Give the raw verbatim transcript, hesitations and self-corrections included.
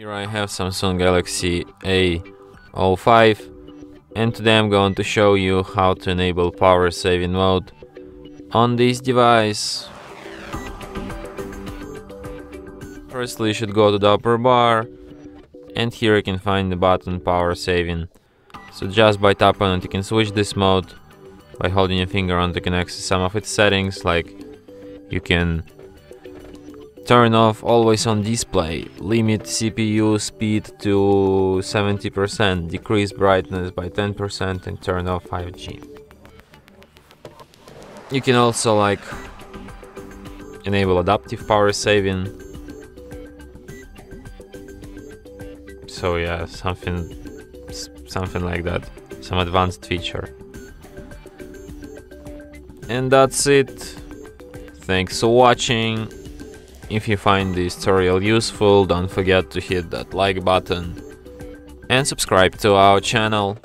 Here I have Samsung Galaxy A zero five, and today I'm going to show you how to enable power saving mode on this device. Firstly, you should go to the upper bar, and here you can find the button power saving. So just by tapping on it you can switch this mode. By holding your finger on it you can access some of its settings, like you can turn off always on display, limit C P U speed to seventy percent, decrease brightness by ten percent and turn off five G. You can also like enable adaptive power saving. So yeah, something something like that, some advanced feature. And that's it. Thanks for watching. If you find this tutorial useful, don't forget to hit that like button and subscribe to our channel.